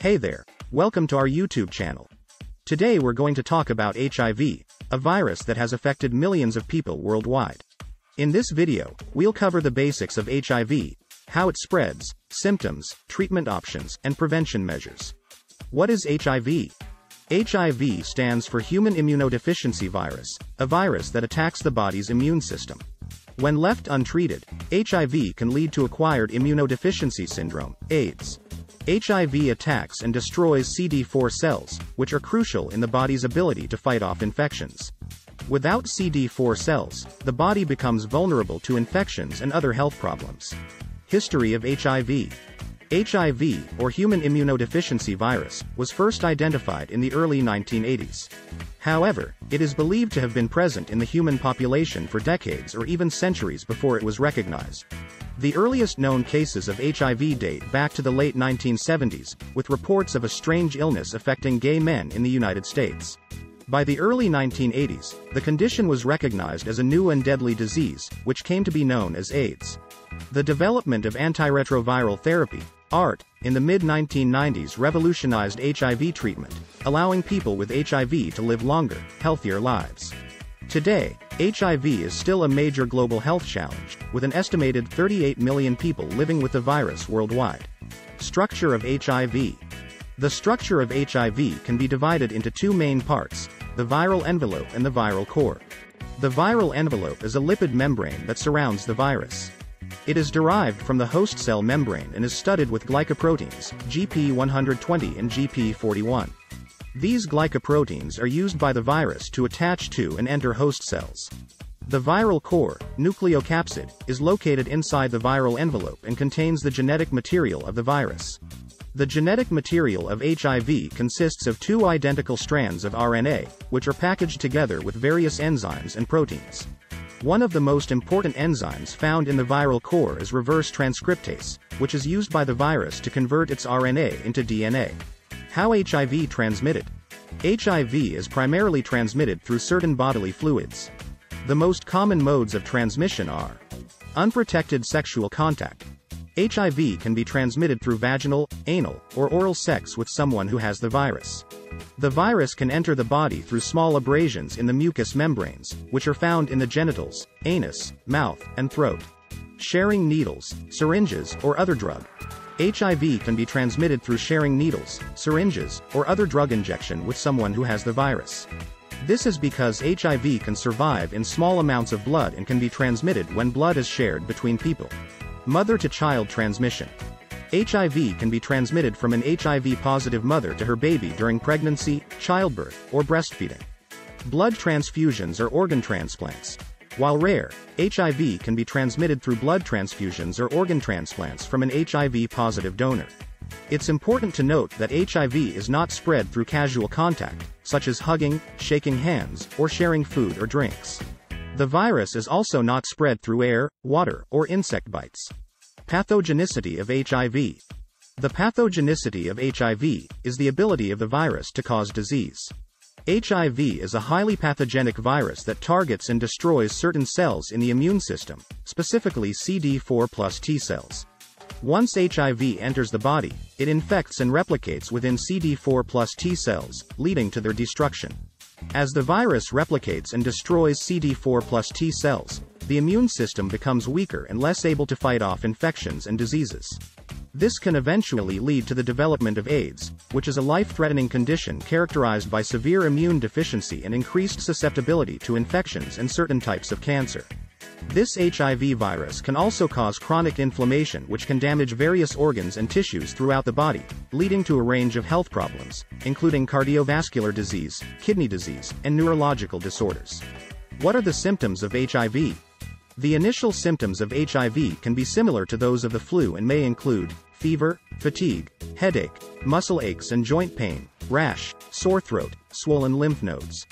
Hey there, welcome to our YouTube channel. Today we're going to talk about HIV, a virus that has affected millions of people worldwide. In this video, we'll cover the basics of HIV, how it spreads, symptoms, treatment options, and prevention measures. What is HIV? HIV stands for Human Immunodeficiency Virus, a virus that attacks the body's immune system. When left untreated, HIV can lead to acquired immunodeficiency syndrome, AIDS. HIV attacks and destroys CD4 cells, which are crucial in the body's ability to fight off infections. Without CD4 cells, the body becomes vulnerable to infections and other health problems. History of HIV. HIV, or Human Immunodeficiency Virus, was first identified in the early 1980s. However, it is believed to have been present in the human population for decades or even centuries before it was recognized. The earliest known cases of HIV date back to the late 1970s, with reports of a strange illness affecting gay men in the United States. By the early 1980s, the condition was recognized as a new and deadly disease, which came to be known as AIDS. The development of antiretroviral therapy, ART, in the mid-1990s revolutionized HIV treatment, allowing people with HIV to live longer, healthier lives. Today, HIV is still a major global health challenge, with an estimated 38 million people living with the virus worldwide. Structure of HIV. The structure of HIV can be divided into two main parts, the viral envelope and the viral core. The viral envelope is a lipid membrane that surrounds the virus. It is derived from the host cell membrane and is studded with glycoproteins, GP120 and GP41. These glycoproteins are used by the virus to attach to and enter host cells. The viral core, nucleocapsid, is located inside the viral envelope and contains the genetic material of the virus. The genetic material of HIV consists of two identical strands of RNA, which are packaged together with various enzymes and proteins. One of the most important enzymes found in the viral core is reverse transcriptase, which is used by the virus to convert its RNA into DNA. How HIV transmitted? HIV is primarily transmitted through certain bodily fluids. The most common modes of transmission are unprotected sexual contact. HIV can be transmitted through vaginal, anal, or oral sex with someone who has the virus. The virus can enter the body through small abrasions in the mucous membranes, which are found in the genitals, anus, mouth, and throat. Sharing needles, syringes, or other drug. HIV can be transmitted through sharing needles, syringes, or other drug injection with someone who has the virus. This is because HIV can survive in small amounts of blood and can be transmitted when blood is shared between people. Mother-to-child transmission. HIV can be transmitted from an HIV-positive mother to her baby during pregnancy, childbirth, or breastfeeding. Blood transfusions or organ transplants. While rare, HIV can be transmitted through blood transfusions or organ transplants from an HIV-positive donor. It's important to note that HIV is not spread through casual contact, such as hugging, shaking hands, or sharing food or drinks. The virus is also not spread through air, water, or insect bites. Pathogenicity of HIV. The pathogenicity of HIV is the ability of the virus to cause disease. HIV is a highly pathogenic virus that targets and destroys certain cells in the immune system, specifically CD4+ T cells. Once HIV enters the body, it infects and replicates within CD4+ T cells, leading to their destruction. As the virus replicates and destroys CD4+ T cells, the immune system becomes weaker and less able to fight off infections and diseases. This can eventually lead to the development of AIDS, which is a life-threatening condition characterized by severe immune deficiency and increased susceptibility to infections and certain types of cancer. This HIV virus can also cause chronic inflammation, which can damage various organs and tissues throughout the body, leading to a range of health problems, including cardiovascular disease, kidney disease, and neurological disorders. What are the symptoms of HIV? The initial symptoms of HIV can be similar to those of the flu and may include fever, fatigue, headache, muscle aches and joint pain, rash, sore throat, swollen lymph nodes.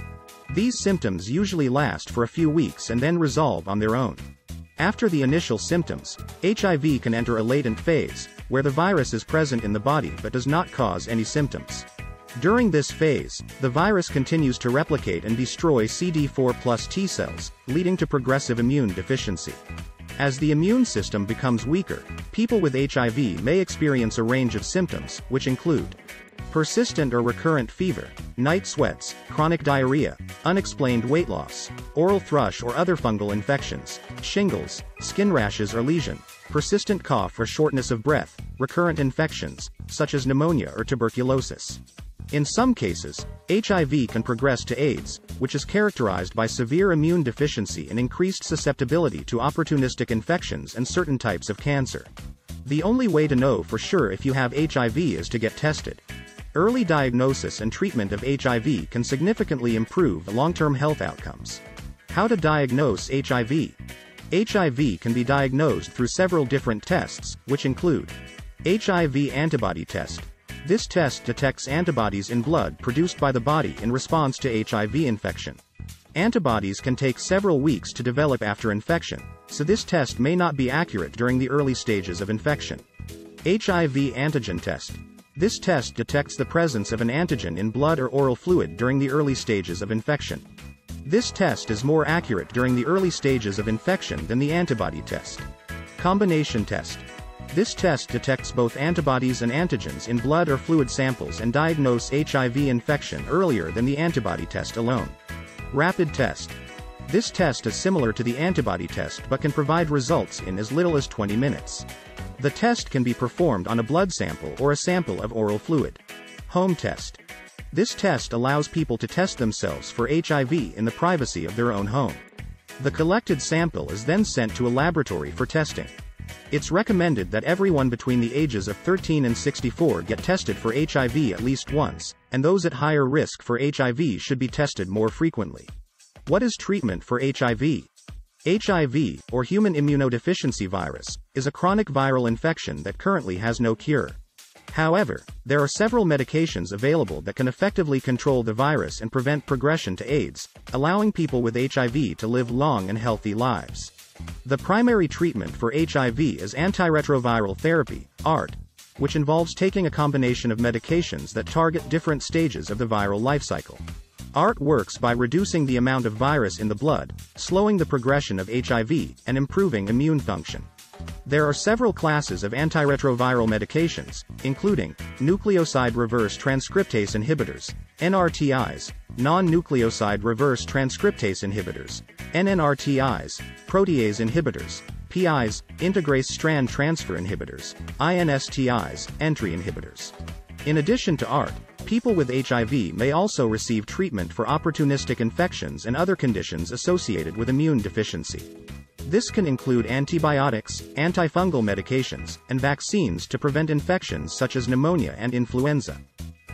These symptoms usually last for a few weeks and then resolve on their own. After the initial symptoms, HIV can enter a latent phase, where the virus is present in the body but does not cause any symptoms. During this phase, the virus continues to replicate and destroy CD4+ T cells, leading to progressive immune deficiency. As the immune system becomes weaker, people with HIV may experience a range of symptoms, which include persistent or recurrent fever, night sweats, chronic diarrhea, unexplained weight loss, oral thrush or other fungal infections, shingles, skin rashes or lesion, persistent cough or shortness of breath, recurrent infections, such as pneumonia or tuberculosis. In some cases, HIV can progress to AIDS, which is characterized by severe immune deficiency and increased susceptibility to opportunistic infections and certain types of cancer. The only way to know for sure if you have HIV is to get tested. Early diagnosis and treatment of HIV can significantly improve long-term health outcomes. How to diagnose HIV? HIV can be diagnosed through several different tests, which include HIV antibody test. This test detects antibodies in blood produced by the body in response to HIV infection. Antibodies can take several weeks to develop after infection, so this test may not be accurate during the early stages of infection. HIV antigen test. This test detects the presence of an antigen in blood or oral fluid during the early stages of infection. This test is more accurate during the early stages of infection than the antibody test. Combination test. This test detects both antibodies and antigens in blood or fluid samples and diagnoses HIV infection earlier than the antibody test alone. Rapid test. This test is similar to the antibody test but can provide results in as little as 20 minutes. The test can be performed on a blood sample or a sample of oral fluid. Home test. This test allows people to test themselves for HIV in the privacy of their own home. The collected sample is then sent to a laboratory for testing. It's recommended that everyone between the ages of 13 and 64 get tested for HIV at least once, and those at higher risk for HIV should be tested more frequently. What is treatment for HIV? HIV, or human immunodeficiency virus, is a chronic viral infection that currently has no cure. However, there are several medications available that can effectively control the virus and prevent progression to AIDS, allowing people with HIV to live long and healthy lives. The primary treatment for HIV is antiretroviral therapy, ART, which involves taking a combination of medications that target different stages of the viral life cycle. ART works by reducing the amount of virus in the blood, slowing the progression of HIV, and improving immune function. There are several classes of antiretroviral medications, including nucleoside reverse transcriptase inhibitors, NRTIs, non-nucleoside reverse transcriptase inhibitors, NNRTIs, protease inhibitors, PIs, integrase strand transfer inhibitors, INSTIs, entry inhibitors. In addition to ART, people with HIV may also receive treatment for opportunistic infections and other conditions associated with immune deficiency. This can include antibiotics, antifungal medications, and vaccines to prevent infections such as pneumonia and influenza.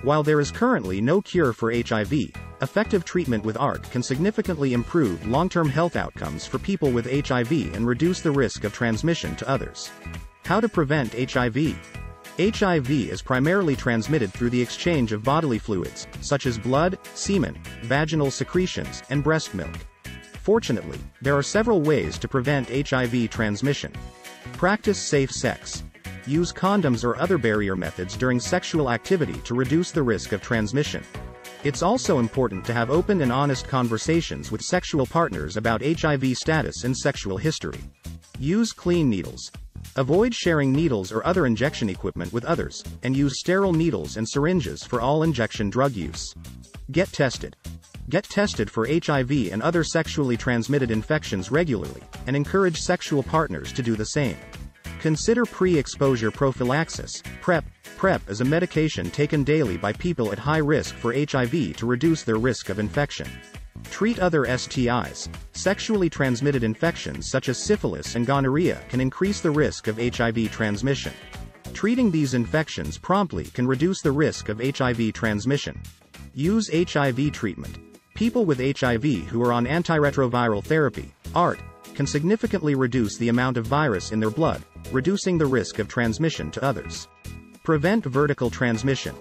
While there is currently no cure for HIV, effective treatment with ART can significantly improve long-term health outcomes for people with HIV and reduce the risk of transmission to others. How to prevent HIV? HIV is primarily transmitted through the exchange of bodily fluids, such as blood, semen, vaginal secretions, and breast milk. Fortunately, there are several ways to prevent HIV transmission. Practice safe sex. Use condoms or other barrier methods during sexual activity to reduce the risk of transmission. It's also important to have open and honest conversations with sexual partners about HIV status and sexual history. Use clean needles. Avoid sharing needles or other injection equipment with others, and use sterile needles and syringes for all injection drug use. Get tested. Get tested for HIV and other sexually transmitted infections regularly, and encourage sexual partners to do the same. Consider pre-exposure prophylaxis, PrEP. PrEP is a medication taken daily by people at high risk for HIV to reduce their risk of infection. Treat other STIs. Sexually transmitted infections such as syphilis and gonorrhea can increase the risk of HIV transmission. Treating these infections promptly can reduce the risk of HIV transmission. Use HIV treatment. People with HIV who are on antiretroviral therapy, ART, can significantly reduce the amount of virus in their blood, reducing the risk of transmission to others. Prevent vertical transmission.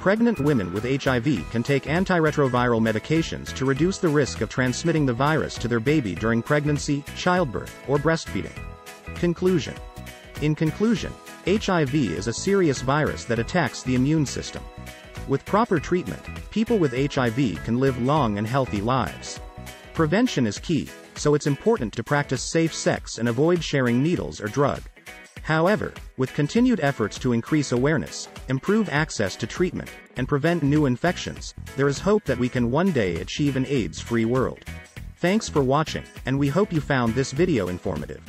Pregnant women with HIV can take antiretroviral medications to reduce the risk of transmitting the virus to their baby during pregnancy, childbirth, or breastfeeding. Conclusion. In conclusion, HIV is a serious virus that attacks the immune system. With proper treatment, people with HIV can live long and healthy lives. Prevention is key, so it's important to practice safe sex and avoid sharing needles or drugs. However, with continued efforts to increase awareness, improve access to treatment, and prevent new infections, there is hope that we can one day achieve an AIDS-free world. Thanks for watching, and we hope you found this video informative.